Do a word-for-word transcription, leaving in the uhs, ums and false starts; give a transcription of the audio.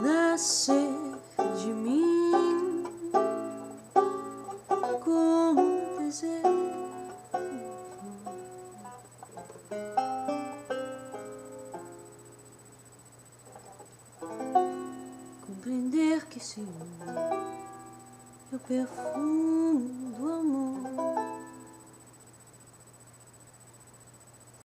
Nasce de mim como desejo, compreender que, Senhor, eu perfumo.